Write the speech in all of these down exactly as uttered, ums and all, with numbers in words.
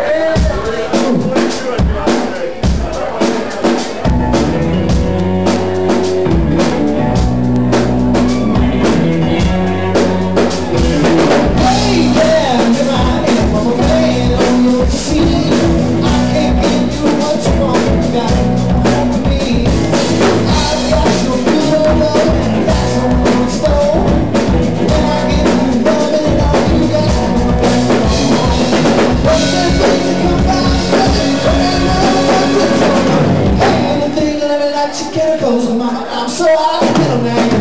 I'm so out of middle man.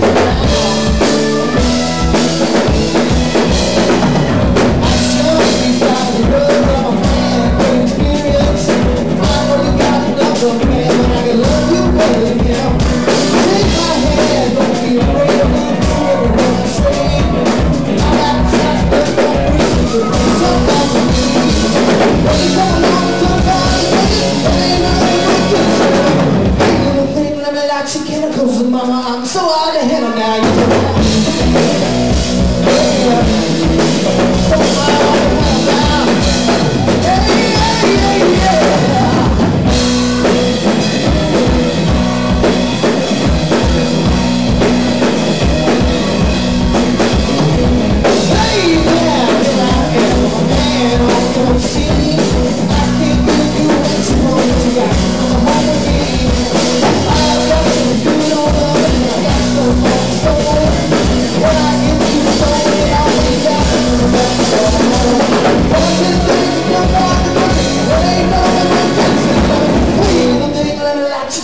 I show you guys the road of a man experience. I only got enough of him, but I can love you better than him. Take my hand, don't be afraid of me. You're what I say. I got to stop, but don't breathe. Sometimes I'm leaving. When you come along, come by, and I'm chemicals, mama, I'm so out of hell now. You know what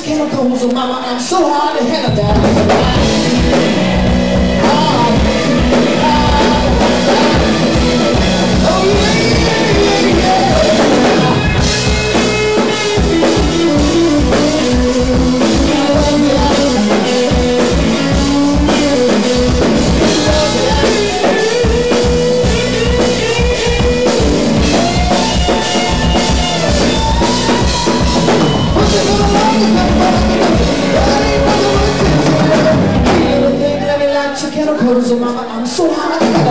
chemicals, mama, I'm so hard to handle that.